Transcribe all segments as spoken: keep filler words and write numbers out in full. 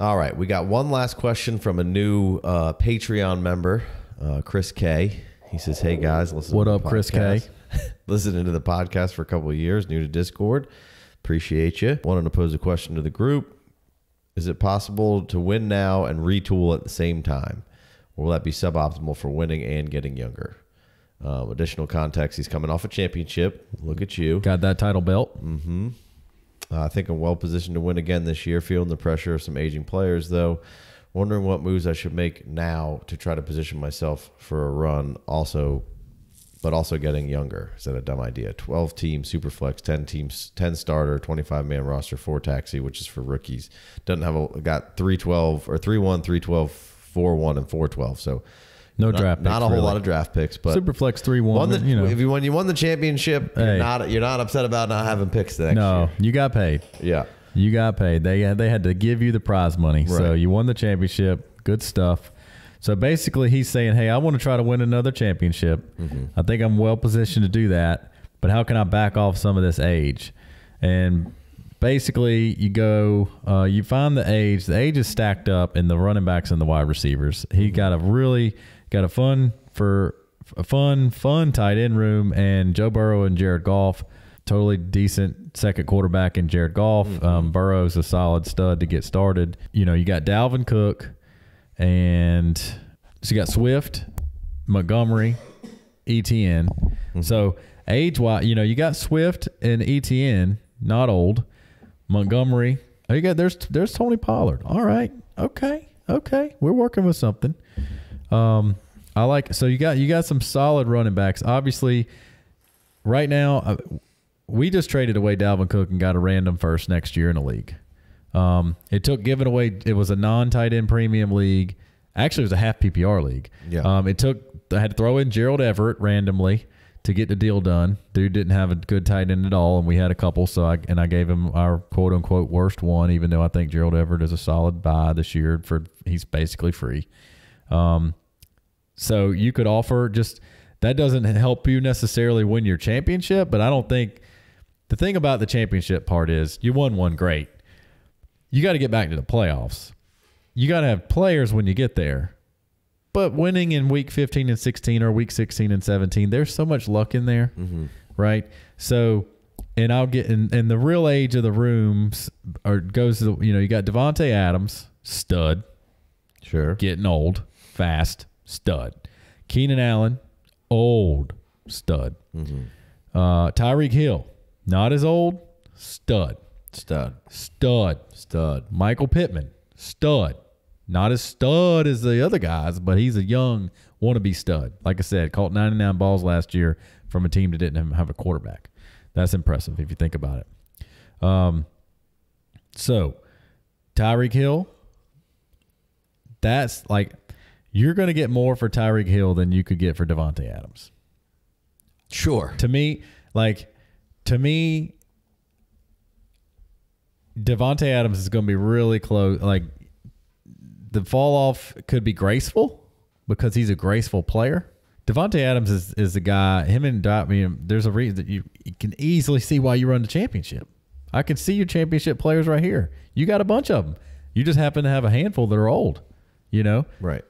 All right, we got one last question from a new uh, Patreon member, uh, Chris K. He says, "Hey guys, listen. What to up, the Chris K? Listening to the podcast for a couple of years, new to Discord. Appreciate you. Wanted to pose a question to the group. Is it possible to win now and retool at the same time? Or will that be suboptimal for winning and getting younger?" Uh, additional context: he's coming off a championship. Look at you. Got that title belt. Mm-hmm. Uh, I think I'm well positioned to win again this year, feeling the pressure of some aging players, though. Wondering what moves I should make now to try to position myself for a run, also, but also getting younger. Is that a dumb idea? twelve team Superflex, ten teams, ten starter, twenty-five man roster, four taxi, which is for rookies. Doesn't have a, got three twelve or three one, three twelve, four one, and four twelve. So no not, draft picks. Not a whole really. lot of draft picks, but Superflex three one. You know. If you won, you won the championship, hey. you're not you're not upset about not having picks the next no, year. No, you got paid. Yeah. You got paid. They they had to give you the prize money. Right. So you won the championship. Good stuff. So basically he's saying, hey, I want to try to win another championship. Mm-hmm. I think I'm well positioned to do that, but how can I back off some of this age? And basically you go, uh, you find the age. The age is stacked up in the running backs and the wide receivers. He mm-hmm. got a really got a fun for a fun, fun tight end room, and Joe Burrow and Jared Goff. Totally decent second quarterback in Jared Goff. Mm-hmm. um, Burrow's a solid stud to get started. You know, you got Dalvin Cook, and so you got Swift, Montgomery, Etienne. Mm-hmm. So age-wise, you know, you got Swift and Etienne, not old. Montgomery. Oh, you got there's there's Tony Pollard. All right, okay, okay, we're working with something. Um, I like so you got you got some solid running backs. Obviously, right now. I, We just traded away Dalvin Cook and got a random first next year in a league. Um, it took giving away. It was a non-tight end premium league. Actually, it was a half P P R league. Yeah. Um, it took. I had to throw in Gerald Everett randomly to get the deal done. Dude didn't have a good tight end at all, and we had a couple. So I and I gave him our quote unquote worst one, even though I think Gerald Everett is a solid buy this year. For he's basically free. Um, so you could offer just that doesn't help you necessarily win your championship, but I don't think. The thing about the championship part is you won one, great. You got to get back to the playoffs. You got to have players when you get there. But winning in week fifteen and sixteen or week sixteen and seventeen, there's so much luck in there, mm-hmm. right? So, and I'll get and, and the real age of the rooms or goes to the, you know, you got Davante Adams, stud, sure, getting old, fast, stud. Keenan Allen, old, stud. Mm-hmm. uh, Tyreek Hill. Not as old, stud. Stud. Stud. Stud. Michael Pittman, stud. Not as stud as the other guys, but he's a young wannabe stud. Like I said, caught ninety-nine balls last year from a team that didn't have a quarterback. That's impressive if you think about it. Um, so, Tyreek Hill, that's like you're going to get more for Tyreek Hill than you could get for Davante Adams. Sure. To me, like... To me, Davante Adams is going to be really close. Like, the fall off could be graceful because he's a graceful player. Davante Adams is is the guy. Him and I mean, there's a reason that you, you can easily see why you run the championship. I can see your championship players right here. You got a bunch of them. You just happen to have a handful that are old. You know, right?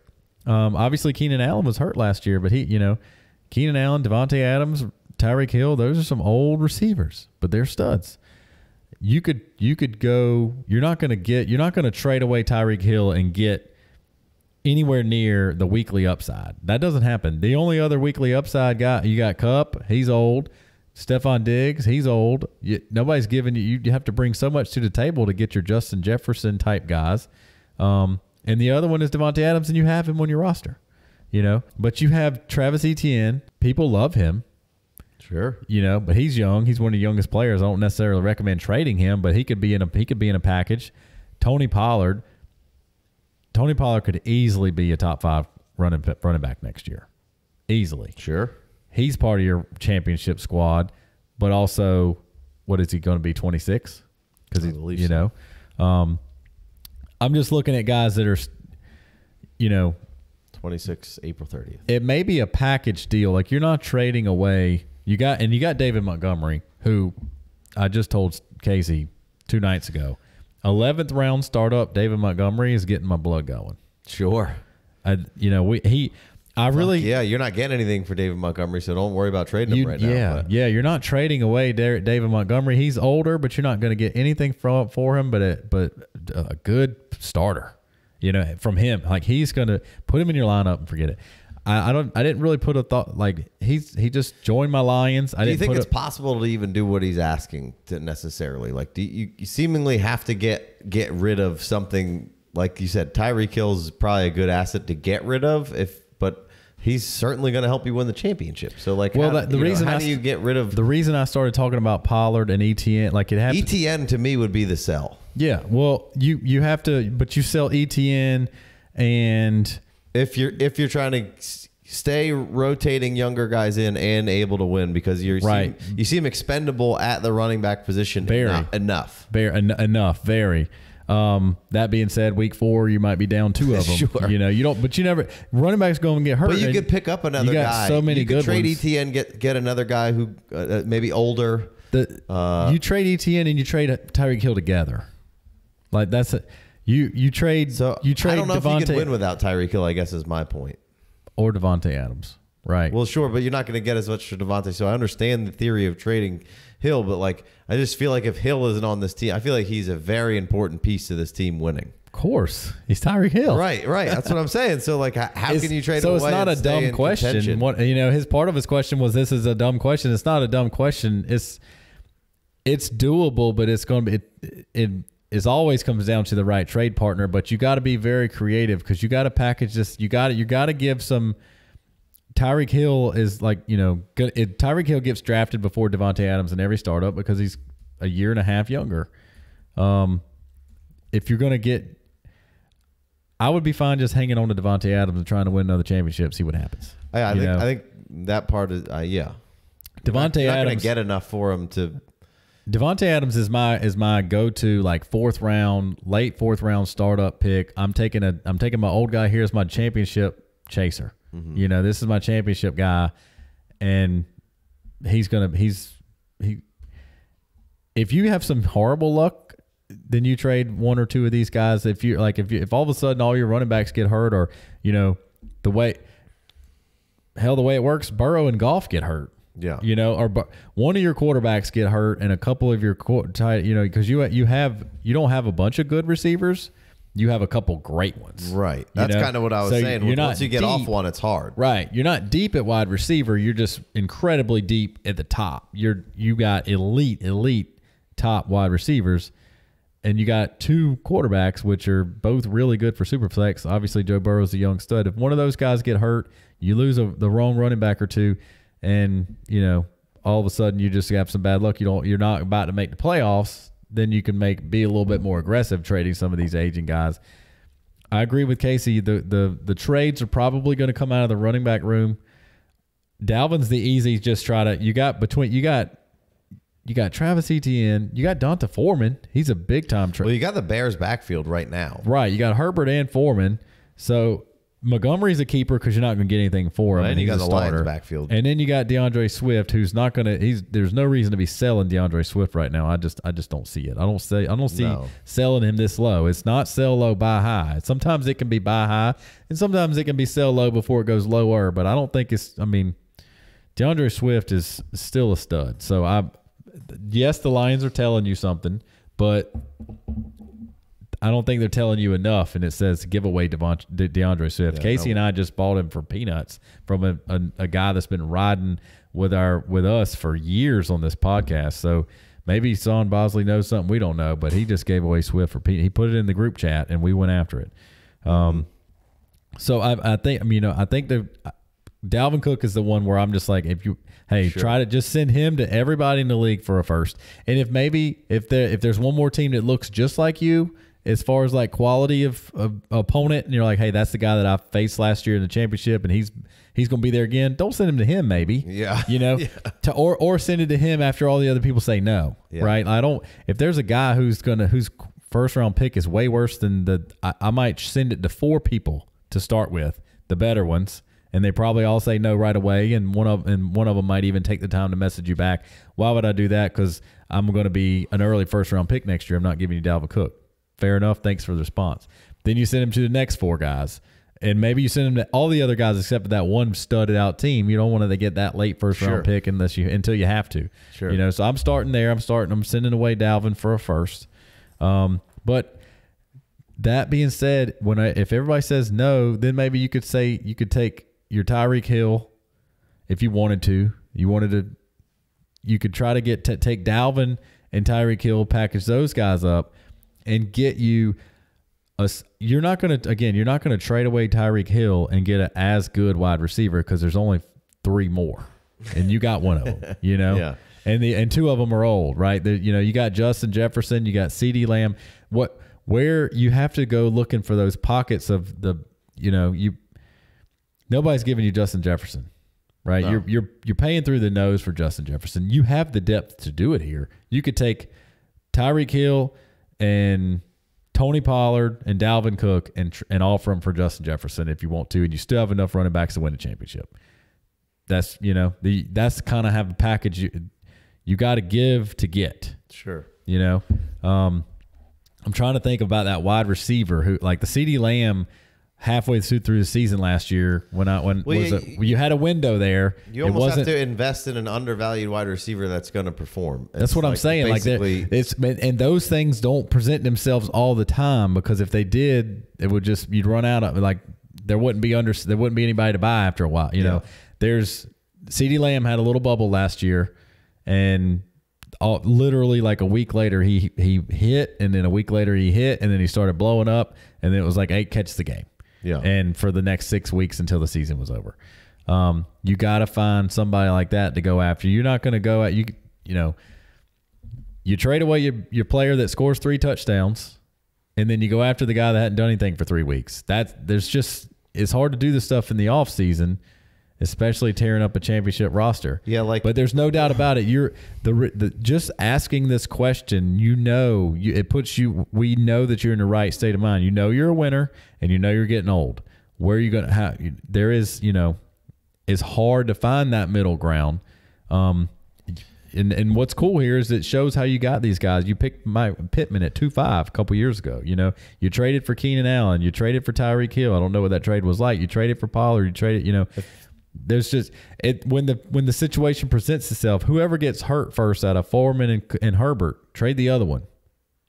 Um, obviously, Keenan Allen was hurt last year, but he, you know, Keenan Allen, Davante Adams. Tyreek Hill, those are some old receivers, but they're studs. You could you could go. You're not going to get. You're not going to trade away Tyreek Hill and get anywhere near the weekly upside. That doesn't happen. The only other weekly upside guy you got Kupp. He's old. Stefon Diggs. He's old. You, nobody's giving you. You have to bring so much to the table to get your Justin Jefferson type guys. Um, and the other one is Davante Adams, and you have him on your roster. You know, but you have Travis Etienne. People love him. Sure. You know, but he's young. He's one of the youngest players. I don't necessarily recommend trading him, but he could be in a he could be in a package. Tony Pollard. Tony Pollard could easily be a top five running running back next year. Easily. Sure. He's part of your championship squad, but also what is he going to be, twenty-six? Cuz he you know. Um I'm just looking at guys that are you know twenty-six April thirtieth. It may be a package deal. Like you're not trading away You got and you got David Montgomery, who I just told Casey two nights ago. eleventh round startup David Montgomery is getting my blood going. Sure. I, you know, we he I really Fuck yeah, you're not getting anything for David Montgomery, so don't worry about trading you, him right yeah, now. Yeah, yeah, you're not trading away David Montgomery. He's older, but you're not going to get anything from for him, but a, but a good starter, you know, from him. Like he's going to put him in your lineup and forget it. I, I don't. I didn't really put a thought like he's he just joined my Lions. I do you didn't think put it's a, possible to even do what he's asking to necessarily? Like do you, you seemingly have to get get rid of something like you said? Tyreek Hill's probably a good asset to get rid of if. But he's certainly going to help you win the championship. So, like, well, how, that, the reason know, how I, do you get rid of the reason I started talking about Pollard and Etienne? Like, it happened. Etienne to me would be the sell. Yeah. Well, you you have to, but you sell Etienne, and if you're if you're trying to stay rotating younger guys in and able to win, because you're right, seem, you seem expendable at the running back position. Very not enough. Very en enough. Very. Um, that being said, week four, you might be down two of them. Sure. You know, you don't, but you never, running backs going to get hurt. But you could pick up another you got guy. So many you could good trade ones. Etienne, get, get another guy who uh, maybe older. The, uh, you trade Etienne and you trade Tyreek Hill together. Like that's a, you, you trade, so you trade. I don't know Davante, if you could win without Tyreek Hill, I guess is my point. Or Davante Adams. Right. Well, sure, but you're not going to get as much for Davante. So I understand the theory of trading Hill, but like I just feel like if Hill isn't on this team, I feel like he's a very important piece to this team winning. Of course, he's Tyreek Hill. Right, right. That's what I'm saying. So like, how it's, can you trade? So it's away not a dumb question. Contention? What you know, his part of his question was, "This is a dumb question." It's not a dumb question. It's it's doable, but it's going to be it. it It always comes down to the right trade partner. But you got to be very creative because you got to package this. You got You got to give some. Tyreek Hill is like, you know, it, Tyreek Hill gets drafted before Davante Adams in every startup because he's a year and a half younger. Um, if you're going to get, I would be fine just hanging on to Davante Adams and trying to win another championship, see what happens. Yeah, I, think, I think that part is, uh, yeah. Davante Adams. You're not going to get enough for him to. Davante Adams is my is my go-to like fourth round, late fourth round startup pick. I'm taking a I'm taking my old guy here as my championship chaser. You know, this is my championship guy, and he's going to, he's, he, if you have some horrible luck, then you trade one or two of these guys. If you like, if you, if all of a sudden all your running backs get hurt or, you know, the way, hell, the way it works, Burrow and Goff get hurt. Yeah. You know, or one of your quarterbacks get hurt and a couple of your, you know, because you, you have, you don't have a bunch of good receivers. You have a couple great ones. Right. That's kind of what I was saying. Once you get off one, it's hard. Right. You're not deep at wide receiver. You're just incredibly deep at the top. You're, you got elite, elite top wide receivers, and you got two quarterbacks, which are both really good for superflex. Obviously, Joe Burrow's a young stud. If one of those guys get hurt, you lose a, the wrong running back or two, and, you know, all of a sudden you just have some bad luck. You don't, you're not about to make the playoffs. Then you can make be a little bit more aggressive trading some of these aging guys. I agree with Casey. The the the trades are probably going to come out of the running back room. Dalvin's the easy. Just try to you got between you got you got Travis Etienne. You got D'Onta Foreman. He's a big time trade. Well, you got the Bears backfield right now. Right. You got Herbert and Foreman. So Montgomery's a keeper because you're not going to get anything for him. Right, and you got the starter. Lions backfield. And then you got D'Andre Swift, who's not going to. He's there's no reason to be selling D'Andre Swift right now. I just I just don't see it. I don't say I don't see no. selling him this low. It's not sell low, buy high. Sometimes it can be buy high, and sometimes it can be sell low before it goes lower. But I don't think it's. I mean, D'Andre Swift is still a stud. So I, yes, the Lions are telling you something, but. I don't think they're telling you enough, and it says give away D'Andre Swift. Yeah, Casey no. and I just bought him for peanuts from a, a, a guy that's been riding with our with us for years on this podcast. So maybe Sean Bosley knows something we don't know, but he just gave away Swift for peanuts. He put it in the group chat, and we went after it. Um, so I, I think you know I think the Dalvin Cook is the one where I'm just like, if you hey sure. try to just send him to everybody in the league for a first, and if maybe if there if there's one more team that looks just like you. As far as like quality of, of opponent, and you're like, hey, that's the guy that I faced last year in the championship, and he's he's going to be there again. Don't send him to him, maybe. Yeah, you know, yeah. to, or or send it to him after all the other people say no, yeah. right? I don't. If there's a guy who's gonna whose first round pick is way worse than the, I, I might send it to four people to start with, the better ones, and they probably all say no right away, and one of and one of them might even take the time to message you back. Why would I do that? Because I'm going to be an early first round pick next year. I'm not giving you Dalvin Cook. fair enough. Thanks for the response. Then you send him to the next four guys. And maybe you send him to all the other guys except for that one studded out team. You don't want to get that late first round sure. pick unless you until you have to. Sure. You know, so I'm starting there. I'm starting. I'm sending away Dalvin for a first. Um, but that being said, when I, if everybody says no, then maybe you could say you could take your Tyreek Hill if you wanted to. You wanted to. You could try to get to take Dalvin and Tyreek Hill, package those guys up, and get you. A, you're not going to, again, you're not going to trade away Tyreek Hill and get an as good wide receiver because there's only three more and you got one of them, you know, yeah. and the, and two of them are old, right? The, you know, you got Justin Jefferson, you got CeeDee Lamb, what, where you have to go looking for those pockets of the, you know, you, nobody's giving you Justin Jefferson, right? No. You're, you're, you're paying through the nose for Justin Jefferson. You have the depth to do it here. You could take Tyreek Hill and Tony Pollard and Dalvin Cook and and offer them for Justin Jefferson if you want to, and you still have enough running backs to win a championship. That's you know the that's kind of have a package you you got to give to get. Sure, you know, um, I'm trying to think about that wide receiver who like the CeeDee Lamb halfway through through the season last year when I when well, was you, a, you had a window there. You almost it wasn't, have to invest in an undervalued wide receiver that's going to perform. It's that's what like I'm saying. Like it's and those things don't present themselves all the time because if they did, it would just you'd run out of like there wouldn't be under there wouldn't be anybody to buy after a while. You yeah. know, there's CeeDee Lamb had a little bubble last year, and all, literally like a week later he he hit, and then a week later he hit, and then he started blowing up, and then it was like eight catches the game. Yeah. And for the next six weeks until the season was over, um, you got to find somebody like that to go after. You're not going to go at you, you know, you trade away your, your player that scores three touchdowns and then you go after the guy that hadn't done anything for three weeks. That's there's just, it's hard to do this stuff in the off season, especially tearing up a championship roster. Yeah. Like, but there's no doubt about it. You're the, the just asking this question, you know, you, it puts you, we know that you're in the right state of mind. You know, you're a winner. And you know you're getting old. Where are you going to have? There is, you know, it's hard to find that middle ground. Um, and and what's cool here is it shows how you got these guys. You picked Mike Pittman at two five a couple years ago. You know, you traded for Keenan Allen. You traded for Tyreek Hill. I don't know what that trade was like. You traded for Pollard. You traded. You know, there's just it when the when the situation presents itself. Whoever gets hurt first out of Foreman and, and Herbert, trade the other one.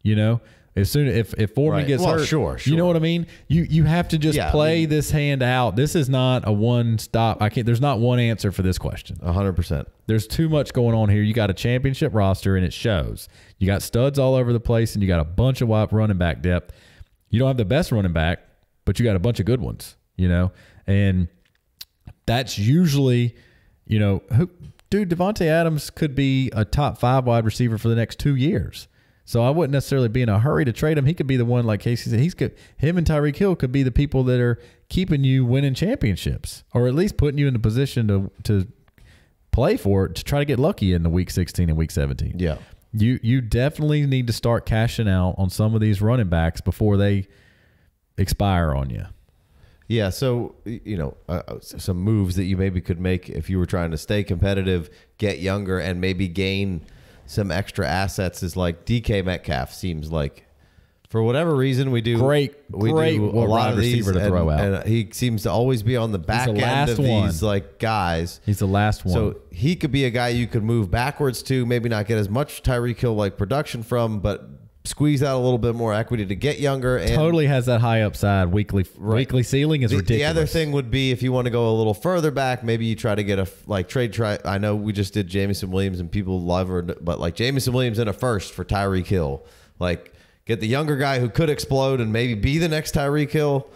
You know. As soon if if Foreman right. gets well, hurt, sure, sure. you know what I mean. You you have to just yeah, play I mean, this hand out. This is not a one stop. I can't. There's not one answer for this question. A hundred percent. There's too much going on here. You got a championship roster, and it shows. You got studs all over the place, and you got a bunch of wide running back depth. You don't have the best running back, but you got a bunch of good ones. You know, and that's usually, you know, who, dude, Davante Adams could be a top five wide receiver for the next two years. So I wouldn't necessarily be in a hurry to trade him. He could be the one, like Casey said, he's good. Him and Tyreek Hill could be the people that are keeping you winning championships, or at least putting you in the position to to play for it, to try to get lucky in the week sixteen and week seventeen. Yeah, you you definitely need to start cashing out on some of these running backs before they expire on you. Yeah, so you know uh, some moves that you maybe could make if you were trying to stay competitive, get younger, and maybe gain some extra assets is like D K Metcalf seems like for whatever reason we do great, we great do a lot of receiver these to throw and, out. And he seems to always be on the back the end of one. These like guys. He's the last one. So he could be a guy you could move backwards to, maybe not get as much Tyreek Hill like production from, but squeeze out a little bit more equity to get younger. And totally has that high upside weekly, right. weekly ceiling is the, ridiculous. The other thing would be if you want to go a little further back, maybe you try to get a like trade. Try. I know we just did Jamison Williams and people love her, but like Jamison Williams in a first for Tyreek Hill, like get the younger guy who could explode and maybe be the next Tyreek Hill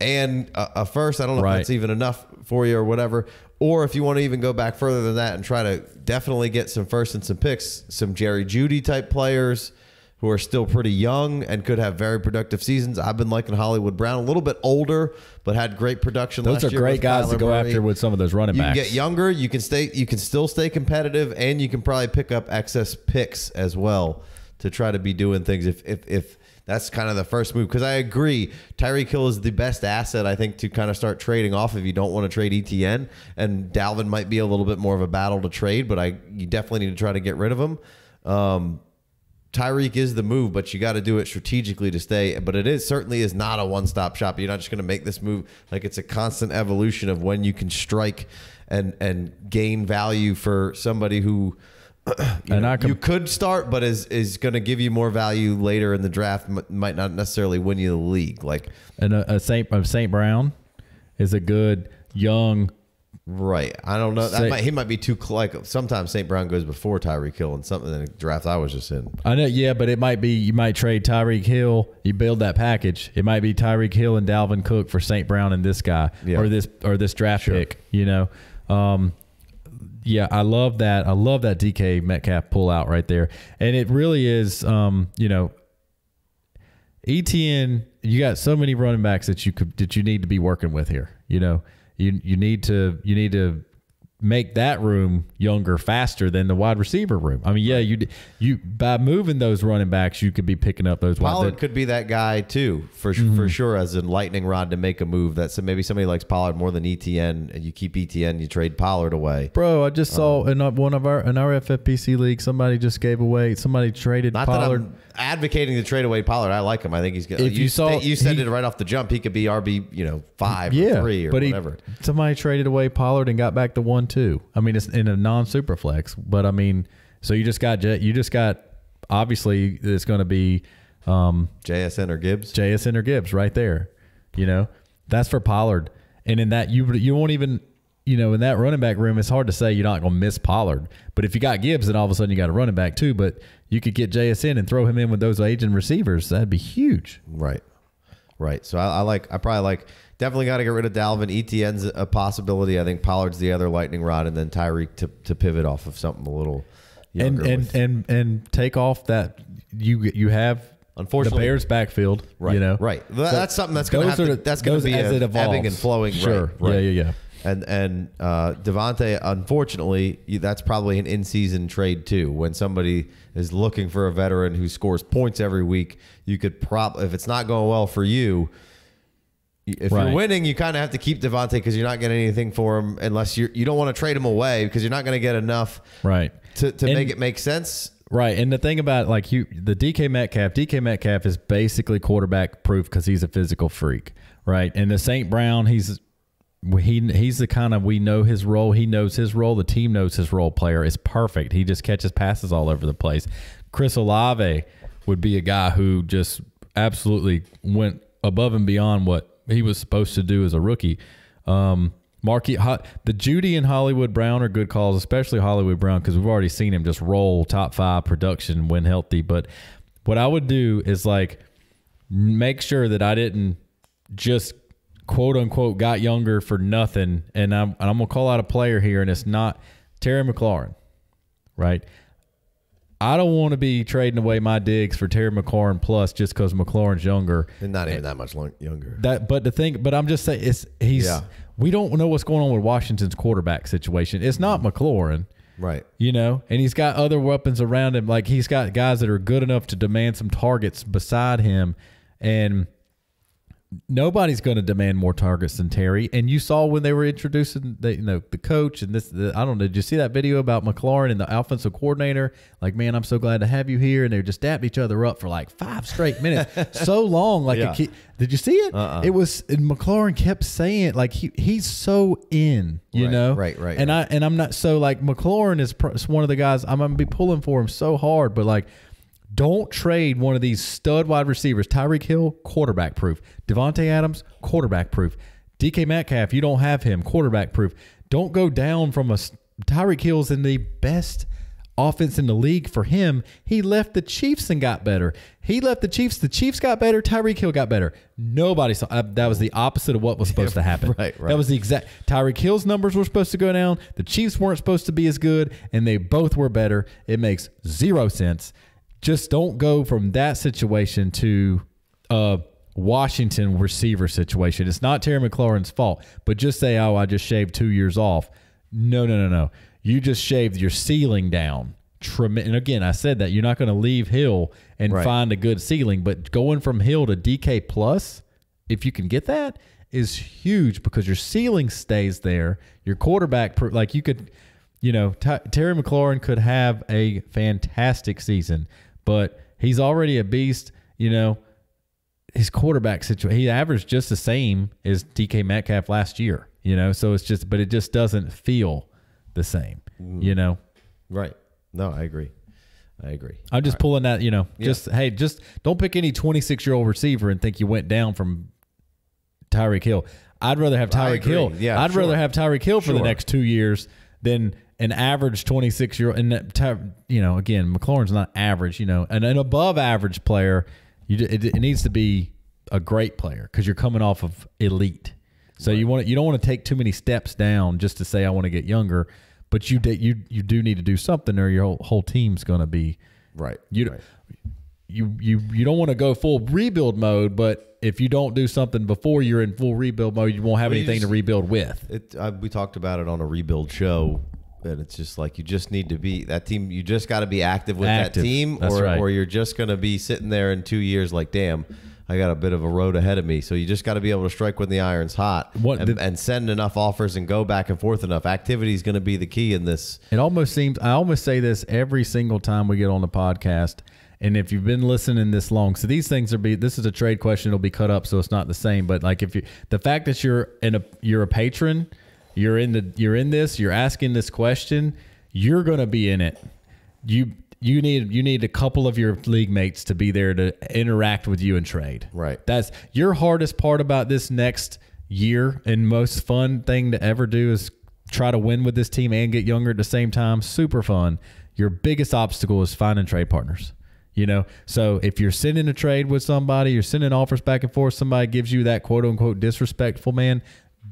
and a, a first. I don't know right. if that's even enough for you or whatever. Or if you want to even go back further than that and try to definitely get some firsts and some picks, some Jerry Jeudy type players who are still pretty young and could have very productive seasons. I've been liking Hollywood Brown, a little bit older, but had great production last year. Those are great guys to go after with some of those running backs. You can get younger, you can stay, you can still stay competitive, and you can probably pick up excess picks as well to try to be doing things if if if that's kind of the first move. Because I agree, Tyreek Hill is the best asset, I think, to kind of start trading off if you don't want to trade Etienne. And Dalvin might be a little bit more of a battle to trade, but I you definitely need to try to get rid of him. Um Tyreek is the move, but you got to do it strategically to stay. But it is certainly is not a one-stop shop. You're not just going to make this move. Like, it's a constant evolution of when you can strike and and gain value for somebody who you, and know, you could start, but is is going to give you more value later in the draft. M might not necessarily win you the league. Like, and a, a Saint of Saint Brown is a good young. Right, I don't know. That Saint, might, he might be too like. Sometimes Saint Brown goes before Tyreek Hill in something in the draft I was just in. I know, yeah, but it might be you might trade Tyreek Hill. You build that package. It might be Tyreek Hill and Dalvin Cook for Saint Brown and this guy, yeah. or this or this draft sure. pick. You know, um, yeah, I love that. I love that D K Metcalf pull out right there, and it really is. Um, you know, Etienne, you got so many running backs that you could that you need to be working with here. You know. You, you need to you need to make that room younger faster than the wide receiver room. I mean, yeah, you you by moving those running backs, you could be picking up those. Pollard wide could be that guy too, for mm-hmm. for sure, as a lightning rod to make a move. That so maybe somebody likes Pollard more than E T N, and you keep E T N, you trade Pollard away. Bro, I just saw um, in one of our in our F F P C league, somebody just gave away. Somebody traded not Pollard. That I'm advocating to trade away Pollard. I like him. I think he's good. If you, you saw, you said he, it right off the jump. He could be R B, you know, five yeah, or three or but whatever. He, somebody traded away Pollard and got back the one two. I mean, it's in a non super flex, but I mean, so you just got you just got obviously it's going to be um, J S N or Gibbs, J S N or Gibbs right there. You know, that's for Pollard, and in that you you won't even. You know, in that running back room, it's hard to say you're not going to miss Pollard. But if you got Gibbs, then all of a sudden you got a running back too. But you could get J S N and throw him in with those aging receivers. That'd be huge. Right, right. So I, I like. I probably like. Definitely got to get rid of Dalvin. Etienne's a possibility. I think Pollard's the other lightning rod, and then Tyreek to to pivot off of something a little. And and with. and and take off that you you have. Unfortunately, the Bears' backfield, right? You know, right. So that's something that's going to that's going to be as a, it evolves. Ebbing and flowing. Sure. Right, right. Yeah. Yeah. Yeah. And and uh, Davante, unfortunately, that's probably an in-season trade too. When somebody is looking for a veteran who scores points every week, you could probably, if it's not going well for you, if right. you're winning, you kind of have to keep Davante because you're not getting anything for him unless you you don't want to trade him away because you're not going to get enough right to to and, make it make sense. Right, and the thing about like you, the D K Metcalf, D K Metcalf is basically quarterback proof because he's a physical freak, right? And the Saint Brown, he's. He he's the kind of we know his role. He knows his role. The team knows his role. Player is perfect. He just catches passes all over the place. Chris Olave would be a guy who just absolutely went above and beyond what he was supposed to do as a rookie. Um, Marky, the Jeudy and Hollywood Brown are good calls, especially Hollywood Brown because we've already seen him just roll top five production when healthy. But what I would do is like make sure that I didn't just. quote unquote got younger for nothing. And I'm, and I'm going to call out a player here and it's not Terry McLaurin, right? I don't want to be trading away my digs for Terry McLaurin plus just cause McLaurin's younger and not even and, that much long, younger that. But the thing, but I'm just saying it's, he's, yeah. we don't know what's going on with Washington's quarterback situation. It's not McLaurin, right? You know, and he's got other weapons around him. Like he's got guys that are good enough to demand some targets beside him. And nobody's going to demand more targets than Terry. And you saw when they were introducing the, you know, the coach and this, the, I don't know, did you see that video about McLaurin and the offensive coordinator? Like, man, I'm so glad to have you here. And they were just dapping each other up for like five straight minutes. So long. Like, yeah. a did you see it? Uh-uh. It was, and McLaurin kept saying it, like, he, he's so in, you right, know? Right, right. And right. I, and I'm not, so like McLaurin is pr one of the guys I'm going to be pulling for him so hard, but like, don't trade one of these stud wide receivers. Tyreek Hill, quarterback proof. Davante Adams, quarterback proof. D K Metcalf, you don't have him, quarterback proof. Don't go down from a Tyreek Hill's in the best offense in the league for him. He left the Chiefs and got better. He left the Chiefs. The Chiefs got better. Tyreek Hill got better. Nobody saw uh, that was the opposite of what was supposed to happen. Right, right. That was the exact Tyreek Hill's numbers were supposed to go down. The Chiefs weren't supposed to be as good, and they both were better. It makes zero sense. Just don't go from that situation to a Washington receiver situation. It's not Terry McLaurin's fault, but just say, oh, I just shaved two years off. No, no, no, no. You just shaved your ceiling down. And again, I said that. You're not going to leave Hill and right. find a good ceiling, but going from Hill to D K plus, if you can get that, is huge because your ceiling stays there. Your quarterback, like you could, you know, Terry McLaurin could have a fantastic season. but he's already a beast. You know, his quarterback situation, he averaged just the same as D K Metcalf last year, you know, so it's just, but it just doesn't feel the same, mm. you know? Right. No, I agree. I agree. I'm just All pulling right. that, you know, yeah. just, hey, just don't pick any twenty-six-year-old receiver and think you went down from Tyreek Hill. I'd rather have Tyreek Hill. Yeah, I'd sure. rather have Tyreek Hill for sure. the next two years than an average twenty-six-year-old. And, you know, again, McLaurin's not average, you know, and an above-average player. You, it, it needs to be a great player because you're coming off of elite. So right. you want you don't want to take too many steps down just to say I want to get younger, but you do, you you do need to do something, or your whole, whole team's going to be right. You right. you you you don't want to go full rebuild mode, but if you don't do something before you're in full rebuild mode, you won't have well, anything just, to rebuild with. It, I, we talked about it on a rebuild show. And it's just like you just need to be that team. You just got to be active with active. that team, or, right. or you're just going to be sitting there in two years like, damn, I got a bit of a road ahead of me. So you just got to be able to strike when the iron's hot what, and, the, and send enough offers and go back and forth enough. Activity is going to be the key in this. It almost seems, I almost say this every single time we get on the podcast. And if you've been listening this long, so these things are be, this is a trade question. It'll be cut up. So it's not the same, but like if you, the fact that you're in a, you're a patron, You're in the you're in this, you're asking this question, you're gonna be in it. You you need you need a couple of your league mates to be there to interact with you and trade. Right. That's your hardest part about this next year, and most fun thing to ever do is try to win with this team and get younger at the same time. Super fun. Your biggest obstacle is finding trade partners. You know, so if you're sending a trade with somebody, you're sending offers back and forth, somebody gives you that quote unquote disrespectful man.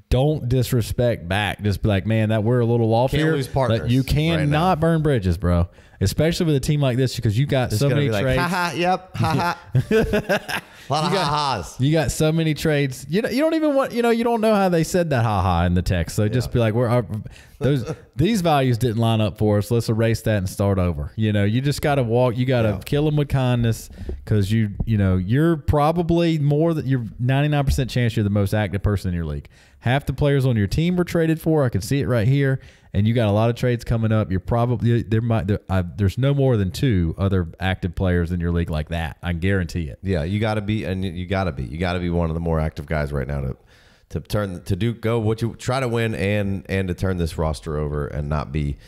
Don't disrespect back. Just be like, man, that we're a little off Can't here. Lose partners like, you cannot right burn bridges, bro. Especially with a team like this, because you got it's so many trades. Like, ha ha, yep, ha ha. A lot of you ha ha's. Got, you got so many trades. You know, you don't even want. You know, you don't know how they said that ha ha in the text. So yeah. just be like, we're our, those these values didn't line up for us. Let's erase that and start over. You know, you just got to walk. You got to yeah. kill them with kindness, because you you know you're probably more that you're ninety-nine percent chance you're the most active person in your league. Half the players on your team were traded for. I can see it right here. And you got a lot of trades coming up. You're probably there might there, I, there's no more than two other active players in your league like that. I guarantee it. Yeah, you got to be, and you got to be, you got to be one of the more active guys right now to to turn to do go what you try to win and and to turn this roster over and not be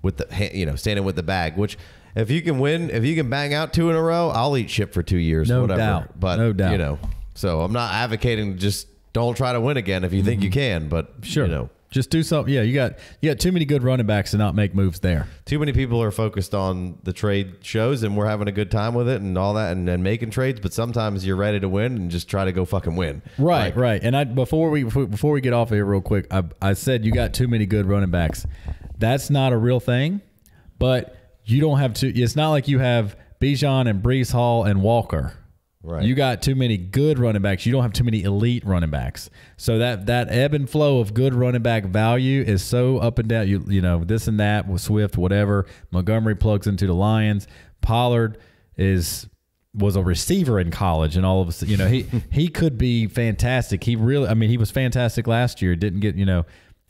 with the you know standing with the bag. Which if you can win, if you can bang out two in a row, I'll eat shit for two years. No whatever. doubt. But no doubt. You know, so I'm not advocating just. Don't try to win again if you think you can, but sure, you know, just do something. Yeah, you got you got too many good running backs to not make moves there. Too many people are focused on the trade shows, and we're having a good time with it and all that, and, and making trades. But sometimes you're ready to win and just try to go fucking win. Right, like, right. And I before we before we get off of here real quick, I I said you got too many good running backs. That's not a real thing, but you don't have to. It's not like you have Bijan and Breece Hall and Walker. Right. You got too many good running backs. You don't have too many elite running backs. So that that ebb and flow of good running back value is so up and down. You you know this and that with Swift, whatever. Montgomery plugs into the Lions. Pollard is was a receiver in college, and all of a sudden, you know, he he could be fantastic. He really, I mean, he was fantastic last year. Didn't get you know,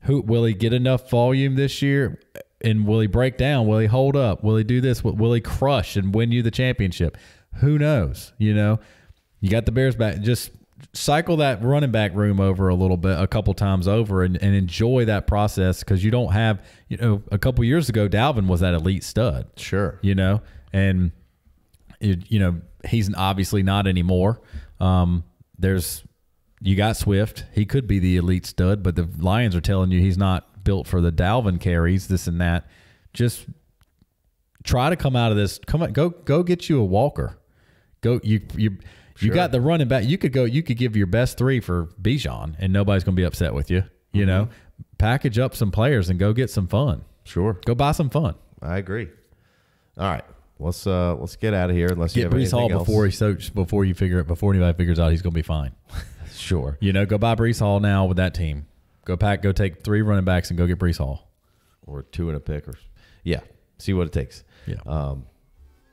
who will he get enough volume this year? And will he break down? Will he hold up? Will he do this? Will he crush and win you the championship? Who knows? You know, you got the Bears back. Just cycle that running back room over a little bit, a couple times over, and, and enjoy that process, because you don't have, you know, a couple years ago, Dalvin was that elite stud. Sure. You know, and, it, you know, he's obviously not anymore. Um, there's, you got Swift. He could be the elite stud, but the Lions are telling you he's not built for the Dalvin carries, this and that. Just try to come out of this. Come on, go, go get you a Walker. Go you you sure. you got the running back. You could go. You could give your best three for Bijan, and nobody's gonna be upset with you. You mm-hmm. know, package up some players and go get some fun. Sure, go buy some fun. I agree. All right, let's uh let's get out of here. Unless get you have Breece Hall else. before he so before you figure it before anybody figures out he's gonna be fine. Sure, you know, go buy Breece Hall now with that team. Go pack. Go take three running backs and go get Breece Hall, or two and a pick, or yeah, see what it takes. Yeah. Um,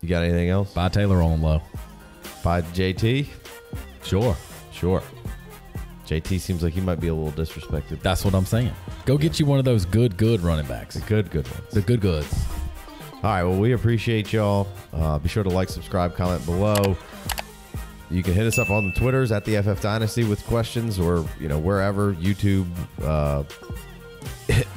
you got anything else? Buy Taylor on low. Buy J T? Sure. Sure. J T seems like he might be a little disrespected. That's what I'm saying. Go yeah. get you one of those good, good running backs. The good, good ones. The good goods. All right, well, we appreciate y'all. Uh, be sure to like, subscribe, comment below. You can hit us up on the Twitters at the F F Dynasty with questions, or you know, wherever, YouTube, uh,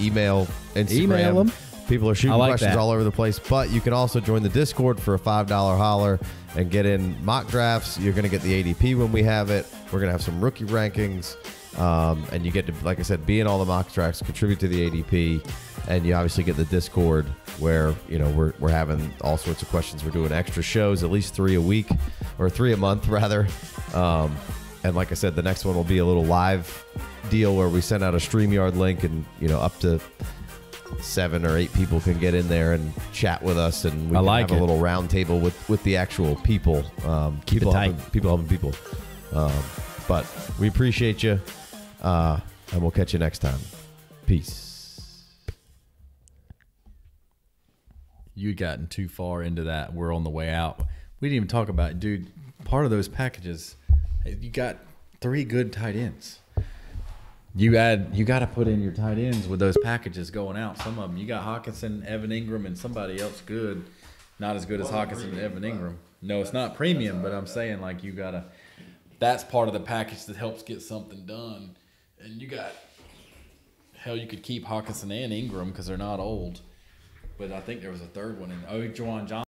email, Instagram. Email them. People are shooting like questions that. all over the place, but you can also join the Discord for a five dollar holler and get in mock drafts. You're going to get the A D P when we have it. We're going to have some rookie rankings, um, and you get to, like I said, be in all the mock drafts, contribute to the A D P, and you obviously get the Discord where, you know, we're, we're having all sorts of questions. We're doing extra shows, at least three a week, or three a month, rather. Um, and like I said, the next one will be a little live deal where we send out a StreamYard link and, you know, up to seven or eight people can get in there and chat with us, and we I can like have it. a little round table with with the actual people. Um, Keep people, it helping, tight. people helping people. Um, but we appreciate you, uh, and we'll catch you next time. Peace. You'd gotten too far into that. We're on the way out. We didn't even talk about it. Dude, part of those packages, you got three good tight ends. You add, you got to put in your tight ends with those packages going out. Some of them, you got Hawkinson, Evan Engram, and somebody else good. Not as good as Hawkinson and Evan Engram. No, it's not premium, but I'm saying, like, you got to, that's part of the package that helps get something done. And you got, hell, you could keep Hawkinson and Engram because they're not old. But I think there was a third one. And oh, Juwan Johnson.